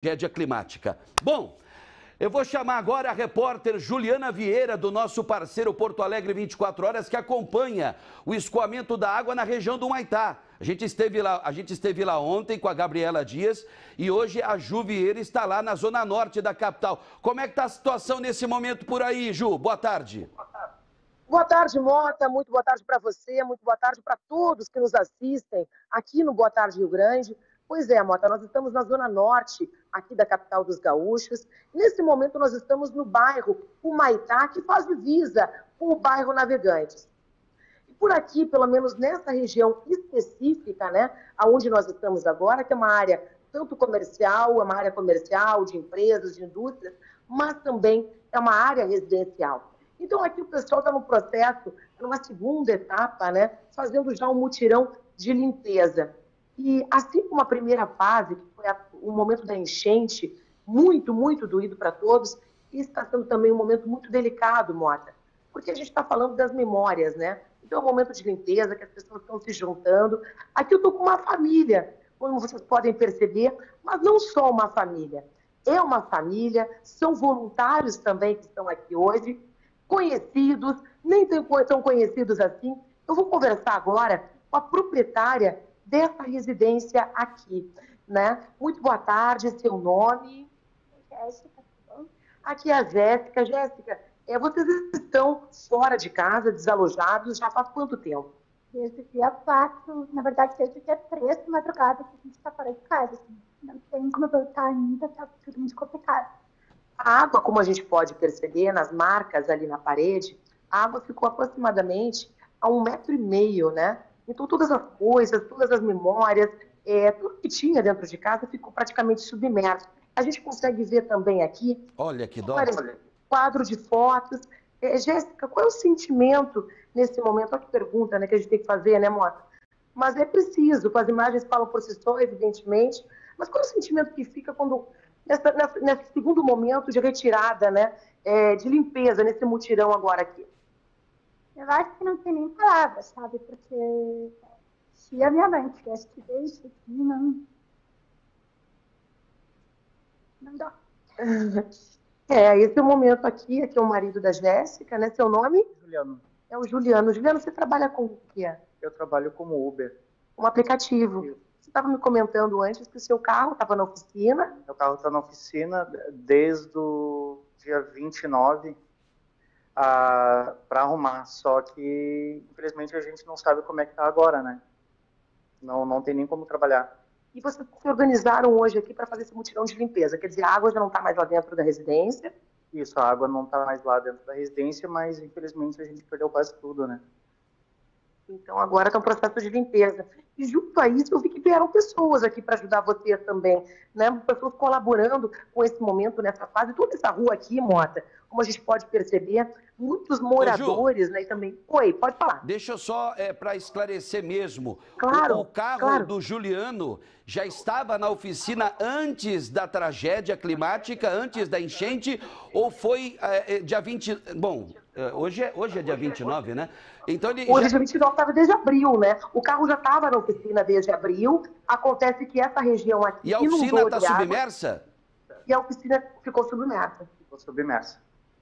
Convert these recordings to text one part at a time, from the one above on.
tragédia climática. Bom, eu vou chamar agora a repórter Juliana Vieira, do nosso parceiro Porto Alegre 24 Horas, que acompanha o escoamento da água na região do Humaitá. A gente esteve lá ontem com a Gabriela Dias e hoje a Ju Vieira está lá na zona norte da capital. Como é que está a situação nesse momento por aí, Ju? Boa tarde. Boa tarde, Mota. Muito boa tarde para você, muito boa tarde para todos que nos assistem aqui no Boa Tarde Rio Grande. Pois é, Mota, nós estamos na zona norte aqui da capital dos gaúchos. Nesse momento nós estamos no bairro Humaitá, que faz divisa com o bairro Navegantes. E por aqui, pelo menos nessa região específica, né, aonde nós estamos agora, que é uma área tanto comercial, é uma área comercial de empresas, de indústrias, mas também é uma área residencial. Então aqui o pessoal está no processo, numa segunda etapa, né, fazendo já um mutirão de limpeza. E assim como a primeira fase, que foi o momento da enchente, muito doído para todos, está sendo também um momento muito delicado, Mota, porque a gente está falando das memórias, né? Então é um momento de limpeza, que as pessoas estão se juntando. Aqui eu estou com uma família, como vocês podem perceber, mas não só uma família. É uma família, são voluntários também que estão aqui hoje, conhecidos, nem tão conhecidos assim. Eu vou conversar agora com a proprietária dessa residência aqui, né? Muito boa tarde, seu nome? Jéssica. Aqui é a Jéssica. Jéssica, vocês estão fora de casa, desalojados, já faz quanto tempo? Desde o dia 4, na verdade, desde o dia 3 de madrugada que a gente está fora de casa. Assim, não tem como voltar ainda, está tudo muito complicado. A água, como a gente pode perceber nas marcas ali na parede, a água ficou aproximadamente a 1,5 metro, né? Então, todas as coisas, todas as memórias, tudo que tinha dentro de casa ficou praticamente submerso. A gente consegue ver também aqui... Olha que dó! Quadro de fotos. Jéssica, qual é o sentimento nesse momento? Olha que pergunta, né, que a gente tem que fazer, né, Mota? Mas é preciso, as imagens falam por si só, evidentemente, mas qual é o sentimento que fica quando, nesse segundo momento de retirada, né, de limpeza, nesse mutirão agora aqui? Eu acho que não tem nem palavras, sabe? Porque se a minha mãe tivesse que ver isso aqui, não dá. Esse é o momento aqui, aqui é o marido da Jéssica, né? Seu nome? Juliano. É o Juliano. Juliano, você trabalha com o quê? Eu trabalho como Uber. Um aplicativo. Isso. Você estava me comentando antes que o seu carro estava na oficina. Meu carro está na oficina desde o dia 29. Para arrumar, só que infelizmente a gente não sabe como é que está agora, né? Não tem nem como trabalhar. E vocês se organizaram hoje aqui para fazer esse mutirão de limpeza, quer dizer, a água já não está mais lá dentro da residência? Isso, a água não está mais lá dentro da residência, mas infelizmente a gente perdeu quase tudo, né? Então agora está um processo de limpeza. E junto a isso eu vi que vieram pessoas aqui para ajudar vocês também, né? Pessoas colaborando com esse momento, nessa fase. Toda essa rua aqui, Mota, como a gente pode perceber, muitos moradores, Ju, né, e também... Oi, pode falar. Deixa eu só, para esclarecer mesmo. Claro, o carro do Juliano já estava na oficina antes da tragédia climática, antes da enchente, ou foi dia 20... Bom, hoje é dia 29, né? Então ele hoje, dia 29, estava desde abril, né? O carro já estava na oficina desde abril. Acontece que essa região aqui... E a oficina está submersa? E a oficina ficou submersa. Ficou submersa.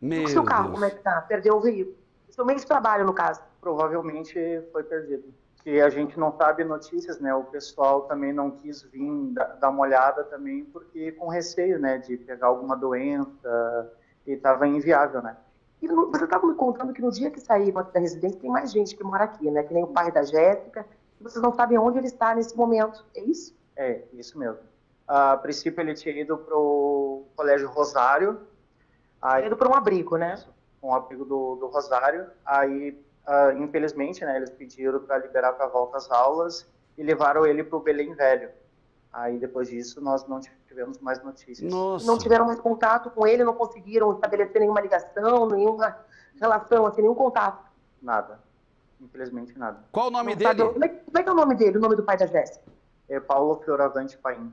Meu o seu carro, Deus. Como é que tá? Perdeu o rio? O seu meio de trabalho, no caso. Provavelmente foi perdido. Que a gente não sabe notícias, né? O pessoal também não quis vir dar uma olhada também, porque com receio, né? De pegar alguma doença e estava inviável, né? E você estava me contando que no dia que saíram da residência tem mais gente que mora aqui, né? Que nem o pai da Jéssica. Vocês não sabem onde ele está nesse momento, é isso? É, isso mesmo. A princípio ele tinha ido para o Colégio Rosário, aí, indo para um abrigo, né? Um abrigo do Rosário. Aí, infelizmente, né, eles pediram para liberar para volta às aulas e levaram ele para o Belém Velho. Aí, depois disso, nós não tivemos mais notícias. Nossa. Não tiveram mais contato com ele, não conseguiram estabelecer nenhuma ligação, nenhuma relação, assim, nenhum contato? Nada. Infelizmente, nada. Qual o nome dele? Como é que é o nome dele, o nome do pai da Jéssica? É Paulo Fioravante Paim.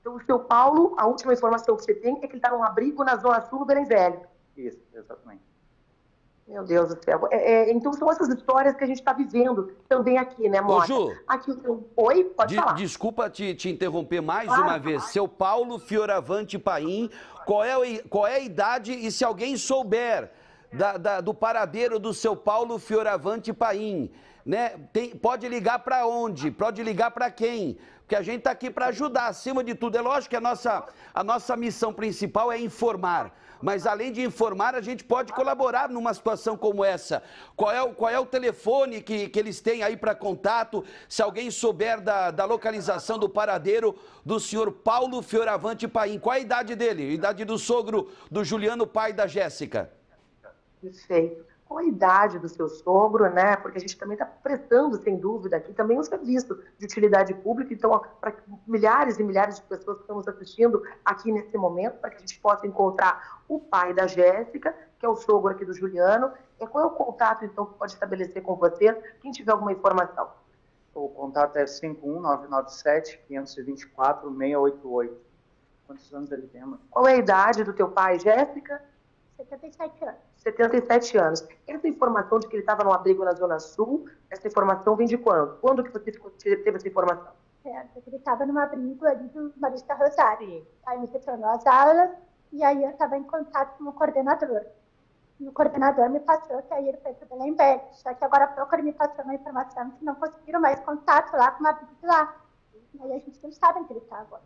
Então, o seu Paulo, a última informação que você tem é que ele está num abrigo na Zona Sul do Belém Velho. Isso, exatamente. Meu Deus do céu. Então são essas histórias que a gente está vivendo também aqui, né, Mota? Ô, Ju, aqui, oi, pode falar. Desculpa te interromper mais uma vez. Seu Paulo Fioravante Paim, qual é a idade e se alguém souber do paradeiro do seu Paulo Fioravante Paim, né? Pode ligar para onde? Pode ligar para quem? Porque a gente está aqui para ajudar, acima de tudo. É lógico que a nossa missão principal é informar. Mas, além de informar, a gente pode colaborar numa situação como essa. Qual é o telefone que eles têm aí para contato? Se alguém souber da localização do paradeiro do senhor Paulo Fioravante Paim, qual é a idade dele? A idade do sogro do Juliano, pai da Jéssica? Perfeito. Qual a idade do seu sogro, né? Porque a gente também está prestando, sem dúvida, aqui também um serviço de utilidade pública, então, para milhares e milhares de pessoas que estamos assistindo aqui nesse momento, para que a gente possa encontrar o pai da Jéssica, que é o sogro aqui do Juliano. Qual é o contato, então, que pode estabelecer com vocês, quem tiver alguma informação? O contato é 51997-524-688. Quantos anos ele tem? Qual é a idade do teu pai, Jéssica? 77 anos. 77 anos. Essa informação de que ele estava num abrigo na Zona Sul, essa informação vem de quando? Quando que você teve essa informação? Certo, ele estava num abrigo ali do Marista Rosário. Aí me retornou as aulas e aí eu estava em contato com o coordenador. E o coordenador me passou que aí ele foi para o Belém Velho. Só que agora a Procura me passou uma informação que não conseguiram mais contato lá com o abrigo lá. E aí a gente não sabe onde ele está agora.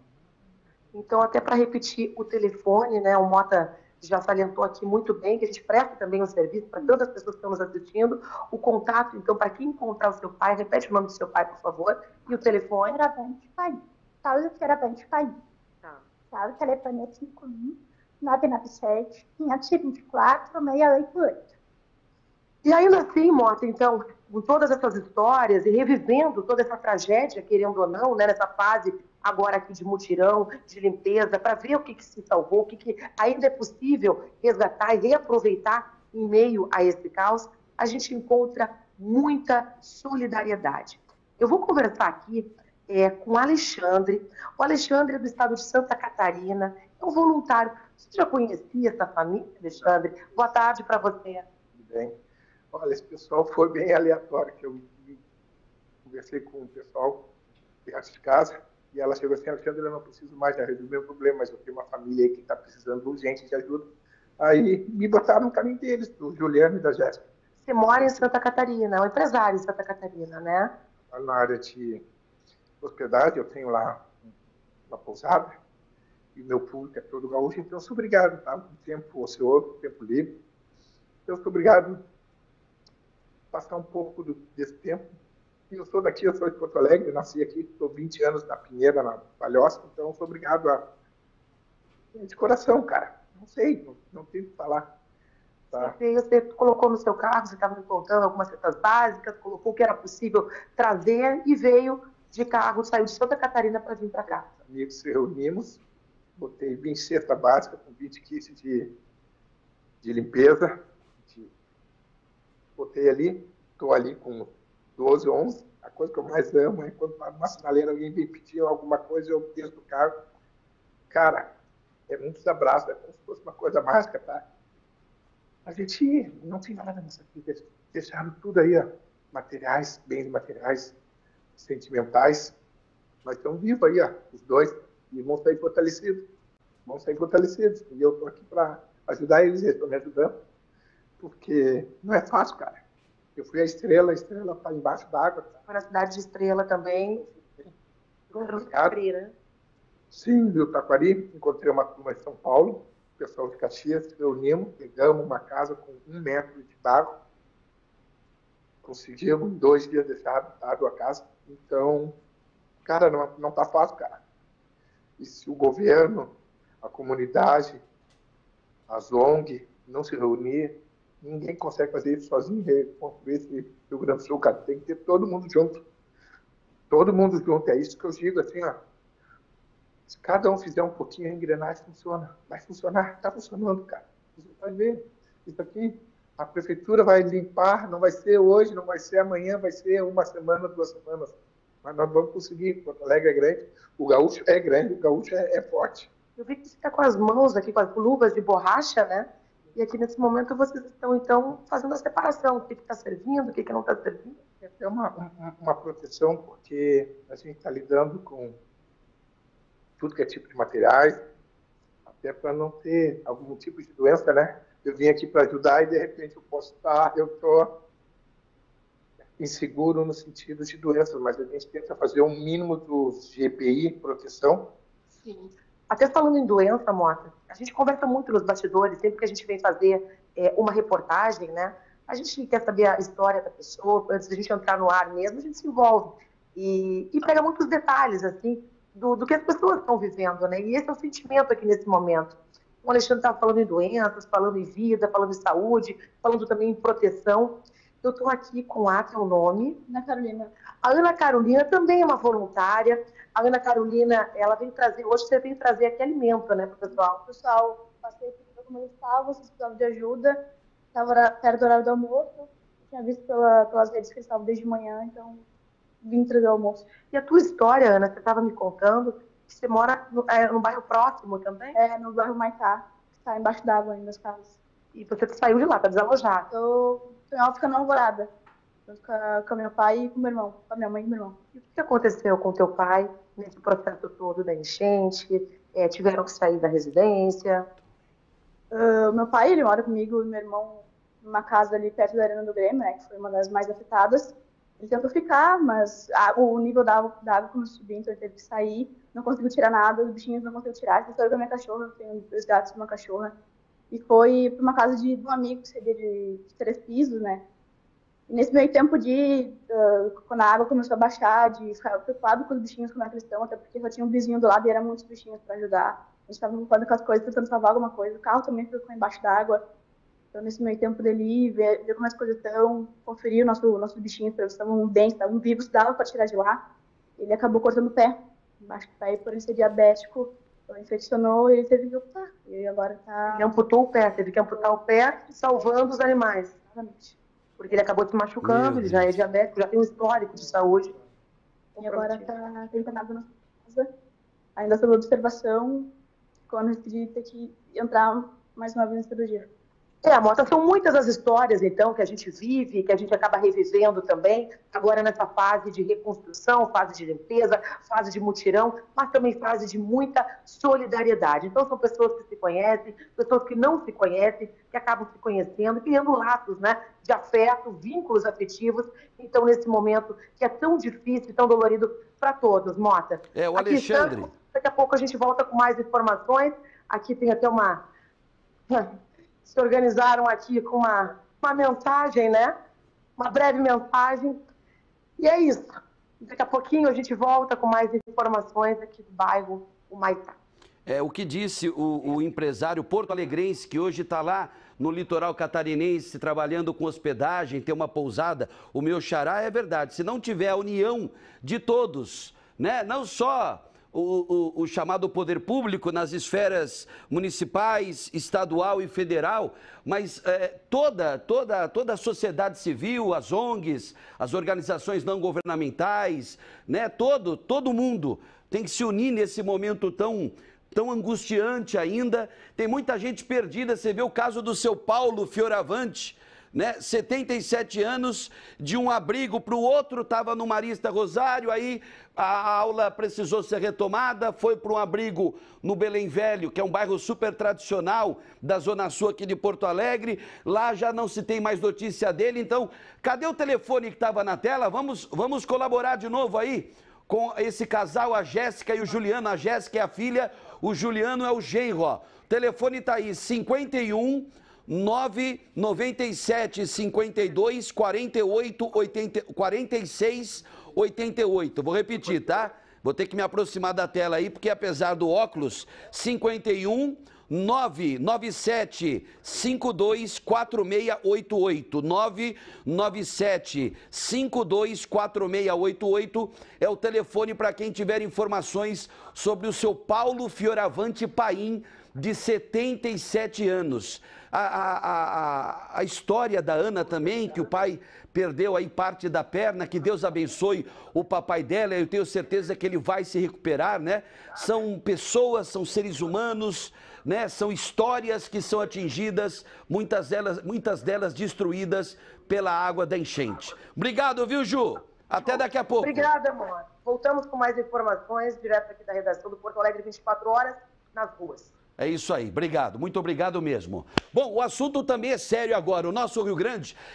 Então, até para repetir o telefone, né, o Mota já salientou aqui muito bem, que a gente presta também um serviço para todas as pessoas que estão nos assistindo. O contato, então, para quem encontrar o seu pai, repete o nome do seu pai, por favor, e o telefone. Fioravante Paim. Paulo Fioravante Paim. Tá. Tá, o telefone é 51997-524-688. E ainda assim, Mota, então, com todas essas histórias e revivendo toda essa tragédia, querendo ou não, né, nessa fase agora aqui de mutirão, de limpeza, para ver o que se salvou, o que ainda é possível resgatar e reaproveitar em meio a esse caos, a gente encontra muita solidariedade. Eu vou conversar aqui com o Alexandre. O Alexandre é do estado de Santa Catarina, é um voluntário. Você já conhecia essa família, Alexandre? Boa tarde para você. Tudo bem. Olha, esse pessoal foi bem aleatório, que eu conversei com o pessoal de casa, e ela chegou assim: Alexandre, eu não preciso mais de resolver o problema, mas eu tenho uma família aí que está precisando urgente de ajuda. Aí me botaram no caminho deles, do Juliano e da Jéssica. Você mora em Santa Catarina, é um empresário em Santa Catarina, né? Na área de hospedagem, eu tenho lá uma pousada, e meu público é todo gaúcho, então eu sou obrigado, tá? Um tempo ocioso, um tempo livre. Eu sou obrigado a passar um pouco desse tempo. Eu sou daqui, eu sou de Porto Alegre, nasci aqui, estou 20 anos na Pinheira, na Palhoça, então sou obrigado a... De coração, cara, não sei, não tenho o que falar. Tá. Você colocou no seu carro, você estava me contando algumas coisas básicas, colocou o que era possível trazer e veio de carro, saiu de Santa Catarina para vir para cá. Amigos, se reunimos, botei 20 cesta básica com 20 kits de limpeza, botei ali, estou ali com 12, 11, a coisa que eu mais amo é quando uma sinaleira, alguém vem pedir alguma coisa, eu desço do carro. Cara, é muitos abraços, é como se fosse uma coisa mágica, tá? A gente não tem nada nessa vida, deixaram tudo aí, ó, materiais, bens materiais, sentimentais, mas estão vivos aí, ó, os dois, e vão sair fortalecidos, e eu estou aqui para ajudar eles, eles estão me ajudando, porque não é fácil, cara. Eu fui a Estrela está embaixo d'água. Tá? Foi na cidade de Estrela também. Sim, do Taquari. Encontrei uma turma em São Paulo, o pessoal de Caxias, reunimos, pegamos uma casa com 1 metro de barro. Conseguimos, em 2 dias, deixar habitável a casa. Então, cara, não tá fácil, cara. E se o governo, a comunidade, as ONG não se reunir, ninguém consegue fazer isso sozinho, reconstruir esse Rio Grande do Sul, cara. Tem que ter todo mundo junto. Todo mundo junto. É isso que eu digo, assim, ó. Se cada um fizer um pouquinho, a engrenagem funciona. Vai funcionar. Tá funcionando, cara. Você vai ver. Isso aqui, a prefeitura vai limpar. Não vai ser hoje, não vai ser amanhã, vai ser uma semana, 2 semanas. Mas nós vamos conseguir. Porto Alegre é grande. O gaúcho é grande. O gaúcho é forte. Eu vi que você tá com as mãos aqui, com as luvas de borracha, né? E aqui nesse momento vocês estão, então, fazendo a separação, o que está servindo, o que não está servindo. É até uma proteção, porque a gente está lidando com tudo que é tipo de materiais, até para não ter algum tipo de doença, né? Eu vim aqui para ajudar e, de repente, eu posso estar... Eu estou inseguro no sentido de doenças, mas a gente tenta fazer o mínimo do GPI, proteção. Sim. Até falando em doença, Mota, a gente conversa muito nos bastidores, sempre que a gente vem fazer uma reportagem, né? A gente quer saber a história da pessoa, antes de a gente entrar no ar mesmo, a gente se envolve e pega muitos detalhes, assim, do que as pessoas estão vivendo, né? E esse é o sentimento aqui nesse momento. O Alexandre estava falando em doenças, falando em vida, falando em saúde, falando também em proteção. Eu estou aqui com a, que é o nome... Ana Carolina. A Ana Carolina também é uma voluntária. A Ana Carolina, ela vem trazer... Hoje você vem trazer aqui alimento, né, para o pessoal? Pessoal, passei por como eles estavam, vocês precisavam de ajuda. Estava perto do horário do almoço. Tinha visto pelas redes que eles estavam desde manhã, então vim entregar o almoço. E a tua história, Ana, você estava me contando que você mora no bairro próximo também? É, no bairro Maitá, que está embaixo d'água ainda as casas. E você saiu de lá, está desalojada? Ela fica na Alvorada, com meu pai e com meu irmão, com a minha mãe e meu irmão. E o que aconteceu com teu pai nesse processo todo da enchente? Tiveram que sair da residência? Meu pai, ele mora comigo e meu irmão numa casa ali perto da Arena do Grêmio, né, que foi uma das mais afetadas. Ele tentou ficar, mas o nível da água começou a subir, então ele teve que sair. Não conseguiu tirar nada, os bichinhos não conseguiu tirar. Eu saí com a minha cachorra, eu tenho 2 gatos e uma cachorra. E foi para uma casa de um amigo, que seria de 3 pisos, né? E nesse meio tempo quando a água começou a baixar, de ficar preocupado com os bichinhos, como é que eles estão, até porque só tinha um vizinho do lado e eram muitos bichinhos para ajudar. A gente estava preocupado com as coisas, tentando salvar alguma coisa. O carro também ficou embaixo d'água. Então, nesse meio tempo dele, ver como as coisas estão, conferir nossos bichinhos, eles estavam bem, estavam vivos, dava para tirar de lá. Ele acabou cortando o pé, embaixo do pé, por ele ser diabético. Então, infeccionou e ele teve que amputar. E agora tá... Ele amputou o pé, teve que amputar o pé, salvando os animais. Exatamente. Porque ele acabou se machucando, ele já é diabético, já tem um histórico de saúde. E agora tá internado na casa, ainda sob observação, quando ele tem que entrar mais uma vez na cirurgia. Mota, são muitas as histórias, então, que a gente vive, que a gente acaba revivendo também, agora nessa fase de reconstrução, fase de limpeza, fase de mutirão, mas também fase de muita solidariedade. Então, são pessoas que se conhecem, pessoas que não se conhecem, que acabam se conhecendo, criando laços, né, de afeto, vínculos afetivos. Então, nesse momento que é tão difícil, tão dolorido para todos, Mota. O Alexandre. Aqui, daqui a pouco a gente volta com mais informações. Aqui tem até uma... se organizaram aqui com uma mensagem, né? Uma breve mensagem. E é isso. Daqui a pouquinho a gente volta com mais informações aqui do bairro Humaitá. O que disse o empresário porto-alegrense, que hoje está lá no litoral catarinense, trabalhando com hospedagem, tem uma pousada, o meu xará, é verdade. Se não tiver a união de todos, né? Não só... O chamado poder público nas esferas municipais, estadual e federal, mas toda a sociedade civil, as ONGs, as organizações não governamentais, né, todo mundo tem que se unir nesse momento tão angustiante ainda. Tem muita gente perdida, você vê o caso do seu Paulo Fioravante, né, 77 anos, de um abrigo para o outro, estava no Marista Rosário, aí a aula precisou ser retomada, foi para um abrigo no Belém Velho, que é um bairro super tradicional da Zona Sul aqui de Porto Alegre, lá já não se tem mais notícia dele. Então, cadê o telefone que estava na tela? Vamos colaborar de novo aí com esse casal, a Jéssica e o Juliano. A Jéssica é a filha, o Juliano é o genro, ó. O telefone está aí, 51 997 52 48 86 88. Vou repetir, tá? Vou ter que me aproximar da tela aí, porque apesar do óculos, 51 997 52 4688. 997 52 4688 é o telefone para quem tiver informações sobre o seu Paulo Fioravante Paim, de 77 anos. A história da Ana também, que o pai perdeu aí parte da perna, que Deus abençoe o papai dela, eu tenho certeza que ele vai se recuperar, né? São pessoas, são seres humanos, né? né? São histórias que são atingidas, muitas delas destruídas pela água da enchente. Obrigado, viu, Ju? Até daqui a pouco. Obrigada, amor. Voltamos com mais informações direto aqui da redação do Porto Alegre 24 Horas, nas ruas. É isso aí. Obrigado. Muito obrigado mesmo. Bom, o assunto também é sério agora. O nosso Rio Grande...